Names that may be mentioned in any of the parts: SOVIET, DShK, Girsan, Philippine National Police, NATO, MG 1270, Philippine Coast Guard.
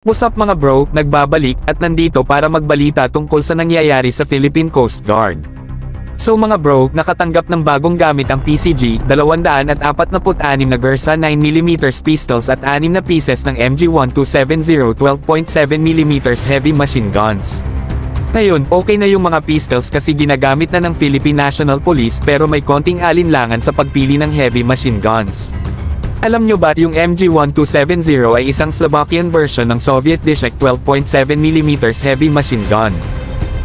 What's up mga bro, nagbabalik at nandito para magbalita tungkol sa nangyayari sa Philippine Coast Guard. So mga bro, nakatanggap ng bagong gamit ang PCG, 246 na Girsan 9mm pistols at 6 na pieces ng MG 1270 12.7mm heavy machine guns. Ngayon, okay na yung mga pistols kasi ginagamit na ng Philippine National Police pero may konting alinlangan sa pagpili ng heavy machine guns. Alam nyo ba, yung MG 1270 ay isang Slovakian version ng Soviet DShK 12.7mm heavy machine gun.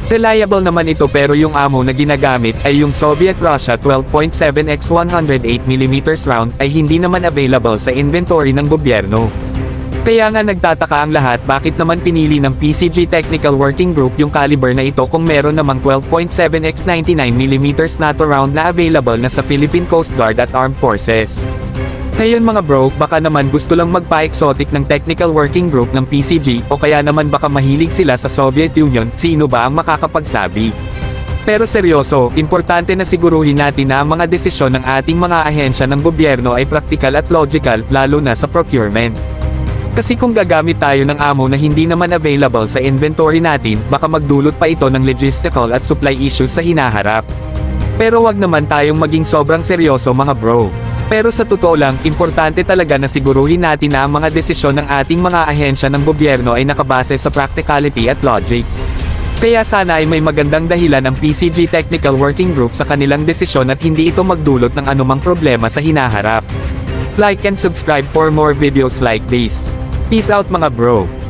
Reliable naman ito pero yung ammo na ginagamit ay yung Soviet Russia 12.7x108mm round ay hindi naman available sa inventory ng gobyerno. Kaya nga nagtataka ang lahat bakit naman pinili ng PCG Technical Working Group yung caliber na ito kung meron namang 12.7x99mm NATO round na available na sa Philippine Coast Guard at Armed Forces. Ngayon mga bro, baka naman gusto lang magpa-exotic ng Technical Working Group ng PCG o kaya naman baka mahilig sila sa Soviet Union, sino ba ang makakapagsabi? Pero seryoso, importante na siguruhin natin na ang mga desisyon ng ating mga ahensya ng gobyerno ay practical at logical, lalo na sa procurement. Kasi kung gagamit tayo ng ammo na hindi naman available sa inventory natin, baka magdulot pa ito ng logistical at supply issues sa hinaharap. Pero wag naman tayong maging sobrang seryoso mga bro. Pero sa totoo lang, importante talaga na siguruhin natin na ang mga desisyon ng ating mga ahensya ng gobyerno ay nakabase sa practicality at logic. Kaya sana ay may magandang dahilan ang PCG Technical Working Group sa kanilang desisyon at hindi ito magdulot ng anumang problema sa hinaharap. Like and subscribe for more videos like this. Peace out mga bro!